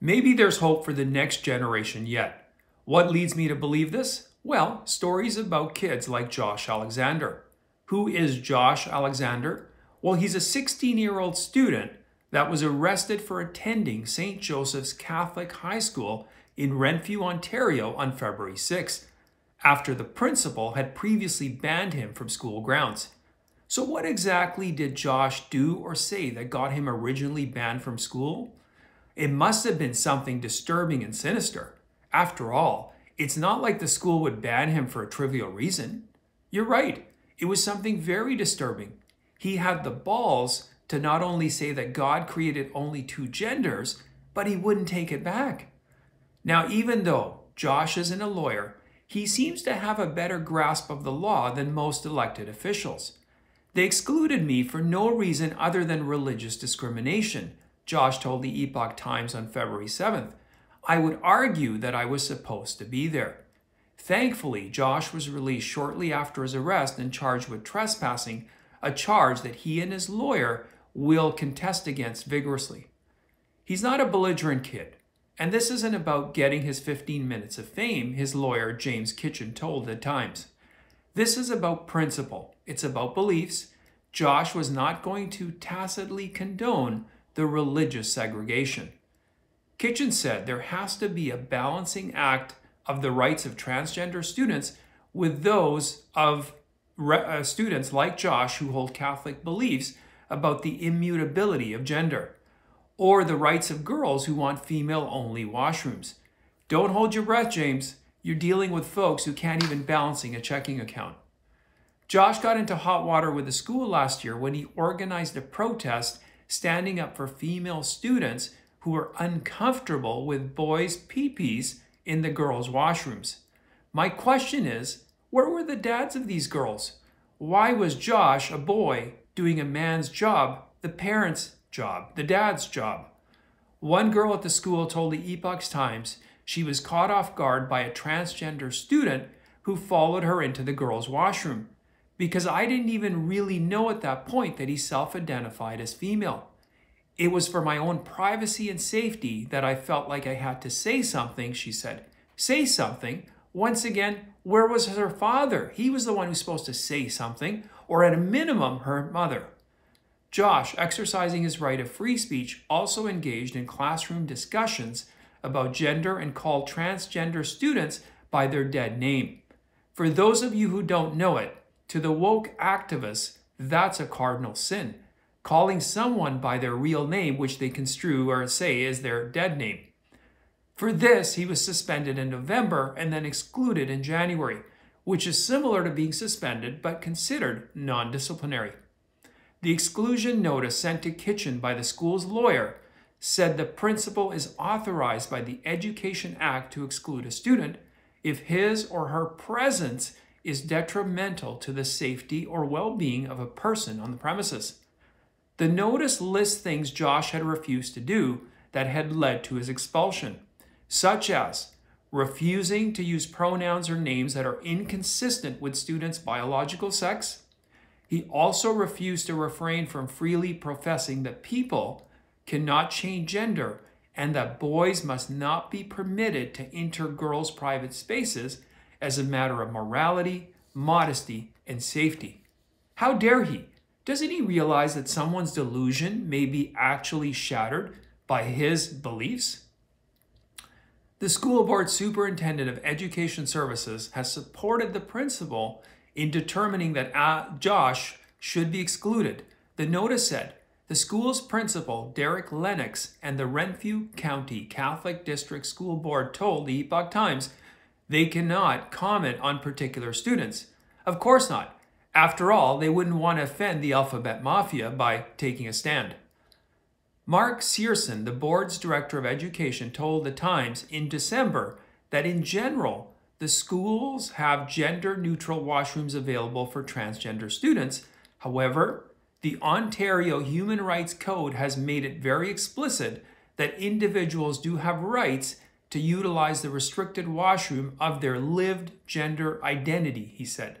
Maybe there's hope for the next generation yet. What leads me to believe this? Well, stories about kids like Josh Alexander. Who is Josh Alexander? Well, he's a 16-year-old student that was arrested for attending St. Joseph's Catholic High School in Renfrew, Ontario on February 6th, after the principal had previously banned him from school grounds. So what exactly did Josh do or say that got him originally banned from school? It must have been something disturbing and sinister. After all, it's not like the school would ban him for a trivial reason. You're right, it was something very disturbing. He had the balls to not only say that God created only two genders, but he wouldn't take it back. Now, even though Josh isn't a lawyer, he seems to have a better grasp of the law than most elected officials. They excluded me for no reason other than religious discrimination, Josh told the Epoch Times on February 7th. I would argue that I was supposed to be there. Thankfully, Josh was released shortly after his arrest and charged with trespassing, a charge that he and his lawyer will contest against vigorously. He's not a belligerent kid, and this isn't about getting his 15 minutes of fame, his lawyer James Kitchen told the Times. This is about principle. It's about beliefs. Josh was not going to tacitly condone the religious segregation. Kitchen said there has to be a balancing act of the rights of transgender students with those of students like Josh who hold Catholic beliefs about the immutability of gender, or the rights of girls who want female-only washrooms. Don't hold your breath, James. You're dealing with folks who can't even balance a checking account. Josh got into hot water with the school last year when he organized a protest standing up for female students who are uncomfortable with boys' pee-pees in the girls' washrooms. My question is, where were the dads of these girls? Why was Josh, a boy, doing a man's job, the parents' job, the dad's job? One girl at the school told the Epoch Times she was caught off guard by a transgender student who followed her into the girls' washroom, because I didn't even really know at that point that he self-identified as female. It was for my own privacy and safety that I felt like I had to say something, she said. Say something? Once again, where was her father? He was the one who's supposed to say something, or at a minimum, her mother. Josh, exercising his right of free speech, also engaged in classroom discussions about gender and called transgender students by their dead name. For those of you who don't know it, to the woke activists, that's a cardinal sin. Calling someone by their real name, which they construe or say is their dead name. For this, he was suspended in November and then excluded in January, which is similar to being suspended but considered non-disciplinary. The exclusion notice sent to Kitchen by the school's lawyer said the principal is authorized by the Education Act to exclude a student if his or her presence is detrimental to the safety or well-being of a person on the premises. The notice lists things Josh had refused to do that had led to his expulsion, such as refusing to use pronouns or names that are inconsistent with students' biological sex. He also refused to refrain from freely professing that people cannot change gender and that boys must not be permitted to enter girls' private spaces as a matter of morality, modesty, and safety. How dare he? Doesn't he realize that someone's delusion may be actually shattered by his beliefs? The school board superintendent of education services has supported the principal in determining that Josh should be excluded. The notice said, the school's principal, Derek Lennox, and the Renfrew County Catholic District School Board told the Epoch Times they cannot comment on particular students. Of course not. After all, they wouldn't want to offend the alphabet mafia by taking a stand. Mark Searson, the board's director of education, told the Times in December that in general, the schools have gender-neutral washrooms available for transgender students. However, the Ontario Human Rights Code has made it very explicit that individuals do have rights to utilize the restricted washroom of their lived gender identity, he said.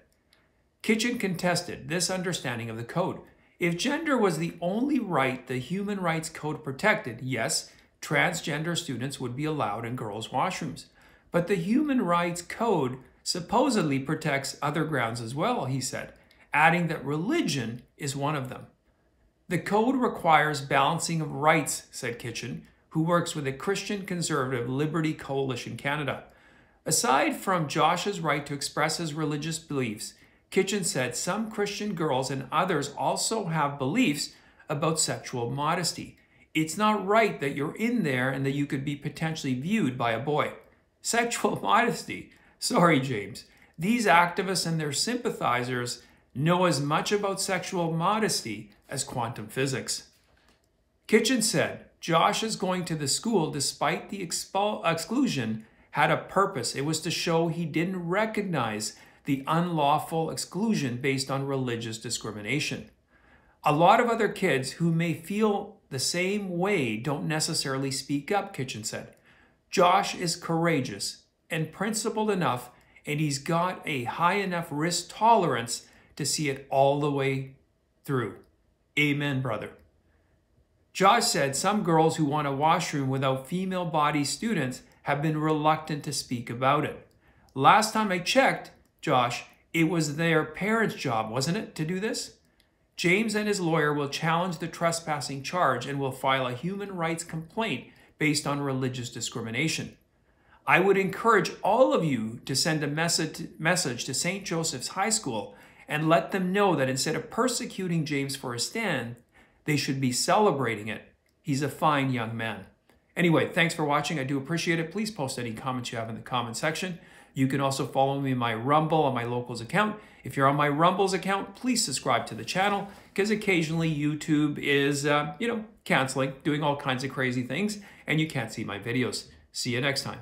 Kitchen contested this understanding of the code. If gender was the only right the Human Rights Code protected, yes, transgender students would be allowed in girls' washrooms. But the Human Rights Code supposedly protects other grounds as well, he said, adding that religion is one of them. The code requires balancing of rights, said Kitchen, who works with the Christian Conservative Liberty Coalition Canada. Aside from Josh's right to express his religious beliefs, Kitchen said some Christian girls and others also have beliefs about sexual modesty. It's not right that you're in there and that you could be potentially viewed by a boy. Sexual modesty? Sorry, James. These activists and their sympathizers know as much about sexual modesty as quantum physics. Kitchen said Josh's going to the school, despite the exclusion, had a purpose. It was to show he didn't recognize the unlawful exclusion based on religious discrimination. A lot of other kids who may feel the same way don't necessarily speak up, Kitchen said. Josh is courageous and principled enough, and he's got a high enough risk tolerance to see it all the way through. Amen, brother. Josh said some girls who want a washroom without female-bodied students have been reluctant to speak about it. Last time I checked, Josh, it was their parents' job, wasn't it, to do this? James and his lawyer will challenge the trespassing charge and will file a human rights complaint based on religious discrimination. I would encourage all of you to send a message to St. Joseph's High School and let them know that instead of persecuting James for his stand, they should be celebrating it. He's a fine young man. Anyway, thanks for watching. I do appreciate it. Please post any comments you have in the comment section. You can also follow me on my Rumble on my Locals account. If you're on my Rumbles account, please subscribe to the channel, because occasionally YouTube is, canceling, doing all kinds of crazy things, and you can't see my videos. See you next time.